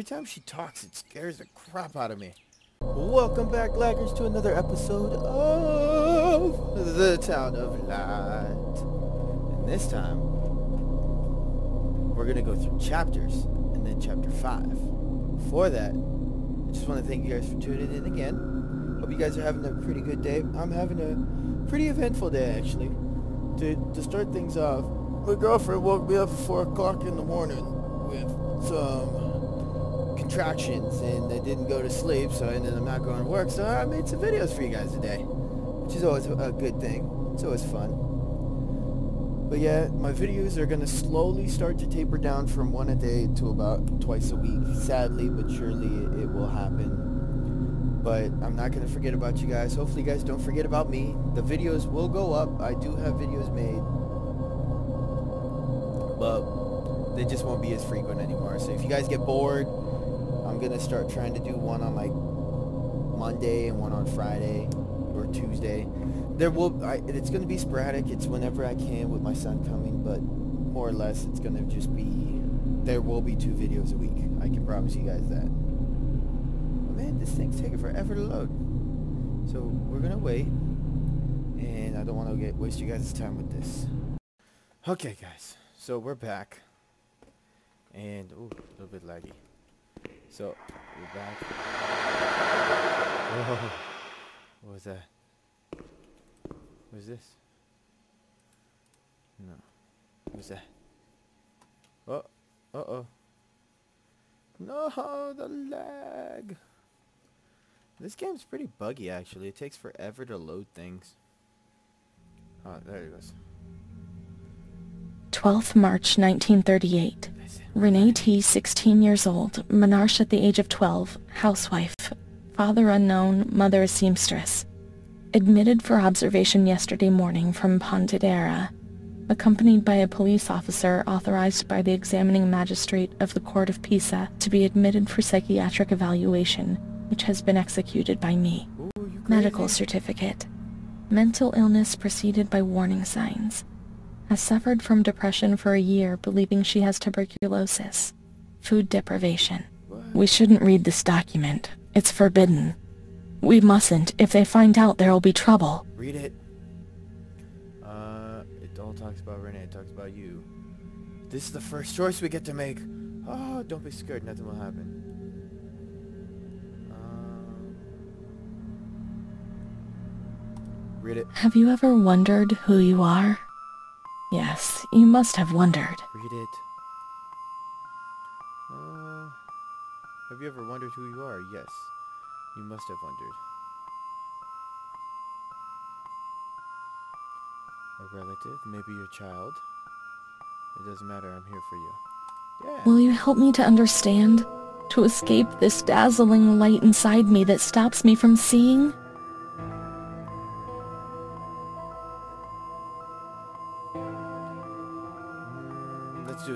Every time she talks, it scares the crap out of me. Welcome back, laggers, to another episode of the Town of Light. And this time, we're going to go through chapters, and then chapter 5. Before that, I just want to thank you guys for tuning in again. Hope you guys are having a pretty good day. I'm having a pretty eventful day, actually. To start things off, my girlfriend woke me up at 4 o'clock in the morning with some contractions, and I didn't go to sleep, so I ended up not going to work, so I made some videos for you guys today, which is always a good thing. It's always fun. But yeah, my videos are going to slowly start to taper down from one a day to about twice a week. Sadly, but surely it will happen. But I'm not going to forget about you guys. Hopefully you guys don't forget about me. The videos will go up. I do have videos made, but they just won't be as frequent anymore. So if you guys get bored, I'm going to start trying to do one on like Monday and one on Friday or Tuesday. It's going to be sporadic. It's whenever I can with my son coming, but more or less it's going to just be, there will be 2 videos a week. I can promise you guys that. Man, this thing's taking forever to load, so we're gonna wait, and I don't want to waste you guys' time with this. Okay guys, so we're back, and ooh, a little bit laggy, so we're back. Whoa, what was that? What was this? No, what was that? Oh, uh-oh, no, the lag. This game's pretty buggy, actually. It takes forever to load things. Oh, there it goes. 12th March, 1938. Renee T., 16 years old, menarche at the age of 12, housewife, father unknown, mother a seamstress. Admitted for observation yesterday morning from Pontedera, accompanied by a police officer authorized by the examining magistrate of the Court of Pisa to be admitted for psychiatric evaluation, which has been executed by me. Ooh, medical certificate. Mental illness preceded by warning signs. Has suffered from depression for a year, believing she has tuberculosis. Food deprivation. What? We shouldn't read this document. It's forbidden. We mustn't. If they find out, there'll be trouble. Read it. It all talks about Renee. It talks about you. This is the first choice we get to make. Oh, don't be scared. Nothing will happen. Read it. Have you ever wondered who you are? Yes, you must have wondered. Read it. Have you ever wondered who you are? Yes, you must have wondered. A relative, maybe your child. It doesn't matter, I'm here for you. Yeah. Will you help me to understand? To escape this dazzling light inside me that stops me from seeing?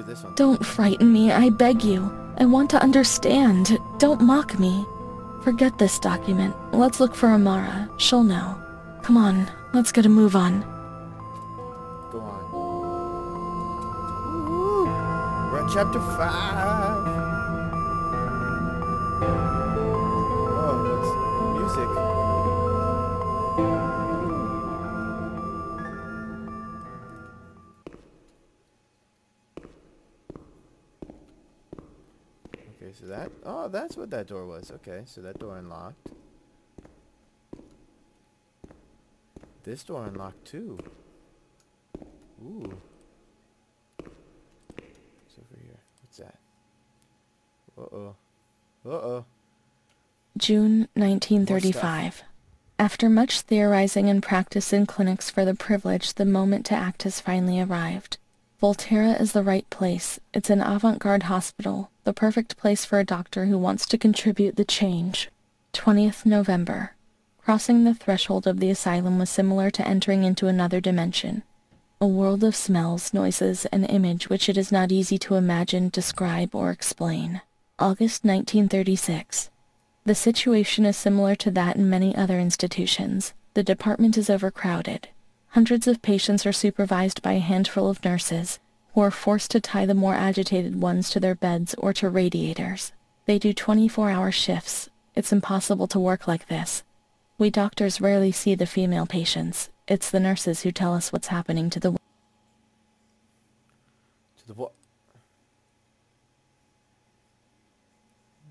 This one. Don't frighten me, I beg you. I want to understand. Don't mock me. Forget this document. Let's look for Amara. She'll know. Come on, let's get a move on. Go on. Ooh, we're at chapter 5. Oh, that's music. So that, oh, that's what that door was. Okay, so that door unlocked. This door unlocked too. Ooh. What's over here? What's that? Uh-oh. Uh-oh. June 1935. After much theorizing and practice in clinics for the privilege, the moment to act has finally arrived. Volterra is the right place. It's an avant-garde hospital, the perfect place for a doctor who wants to contribute the change. 20th November. Crossing the threshold of the asylum was similar to entering into another dimension, a world of smells, noises, and image which it is not easy to imagine, describe, or explain. August 1936. The situation is similar to that in many other institutions. The department is overcrowded. Hundreds of patients are supervised by a handful of nurses, who are forced to tie the more agitated ones to their beds or to radiators. They do 24-hour shifts. It's impossible to work like this. We doctors rarely see the female patients. It's the nurses who tell us what's happening to the woman. To the what?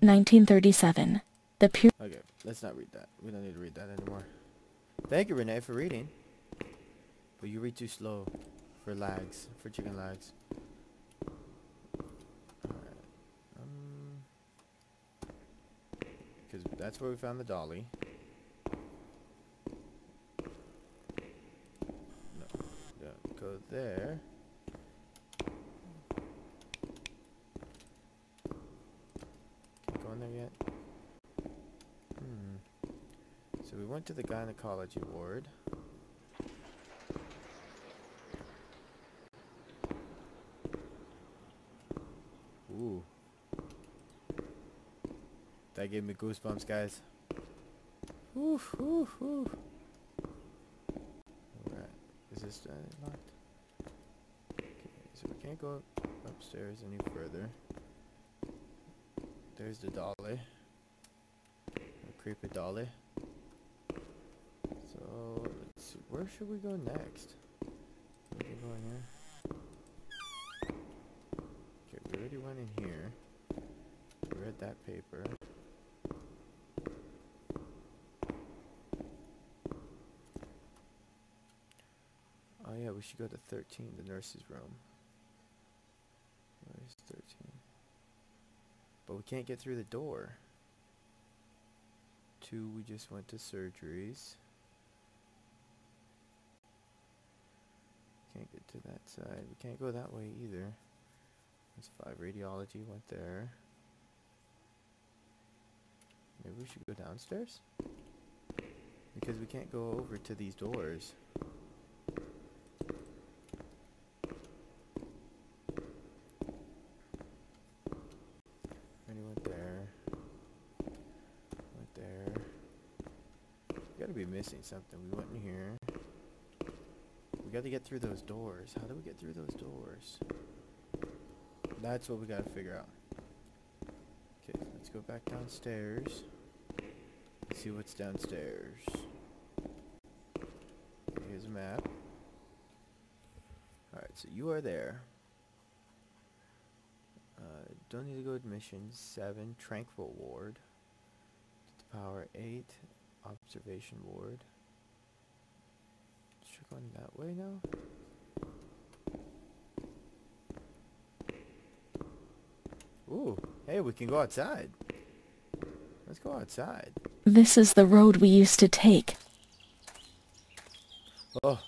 1937. The pure... Okay, let's not read that. We don't need to read that anymore. Thank you, Renee, for reading. But you read too slow for lags, for chicken lags. Because that's where we found the dolly. No, don't go there. Can't go in there yet. So we went to the gynecology ward. Ooh. That gave me goosebumps, guys. Oof, oof, oof. Alright. Is this locked? Okay, so we can't go upstairs any further. There's the dolly. The creepy dolly. So, let's see. Where should we go next? We can go in here. Okay, we already went in here. We read that paper. We should go to 13, the nurse's room. Where's 13? But we can't get through the door. 2, we just went to surgeries. Can't get to that side. We can't go that way either. That's 5, radiology went there. Maybe we should go downstairs? Because we can't go over to these doors. Something. We went in here. We got to get through those doors. How do we get through those doors? That's what we got to figure out. Okay, let's go back downstairs. Let's see what's downstairs. Here's a map. Alright, so you are there. Don't need to go admission. 7, tranquil ward. Power 8. Observation ward. Should we go in that way now? Ooh, hey, we can go outside. Let's go outside. This is the road we used to take. Oh.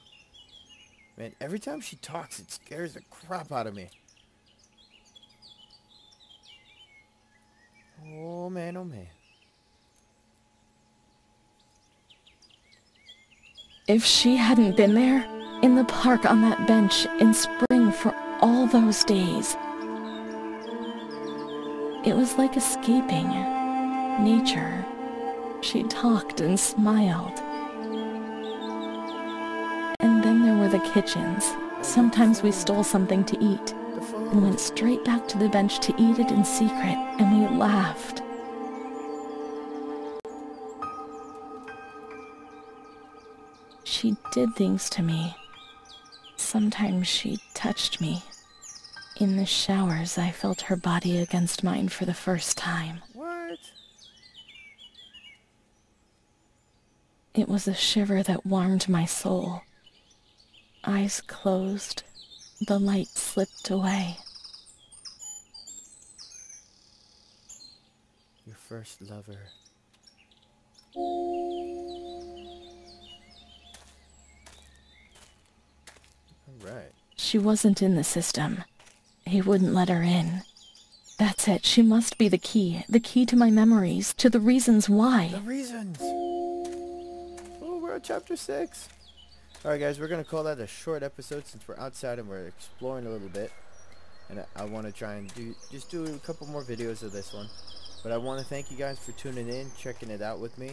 Man, every time she talks, it scares the crap out of me. Oh, man, oh, man. If she hadn't been there, in the park on that bench in spring for all those days, it was like escaping nature. She talked and smiled. And then there were the kitchens. Sometimes we stole something to eat and went straight back to the bench to eat it in secret, and we laughed. She did things to me. Sometimes she touched me. In the showers, I felt her body against mine for the first time. What? It was a shiver that warmed my soul. Eyes closed, the light slipped away. Your first lover. Right. She wasn't in the system. He wouldn't let her in. That's it. She must be the key. The key to my memories. To the reasons why. The reasons. Oh, we're at chapter 6. Alright guys, we're going to call that a short episode since we're outside and we're exploring a little bit. And I want to try and do a couple more videos of this one. But I want to thank you guys for tuning in, checking it out with me.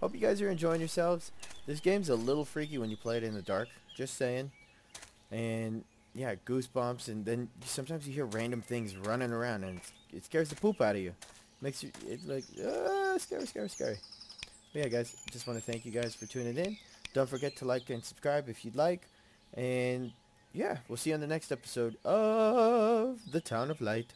Hope you guys are enjoying yourselves. This game's a little freaky when you play it in the dark. Just saying. And yeah, goosebumps, and then sometimes you hear random things running around, and it scares the poop out of you. Makes you, it's like, scary, scary, scary. But yeah, guys, just want to thank you guys for tuning in. Don't forget to like and subscribe if you'd like. And yeah, we'll see you on the next episode of The Town of Light.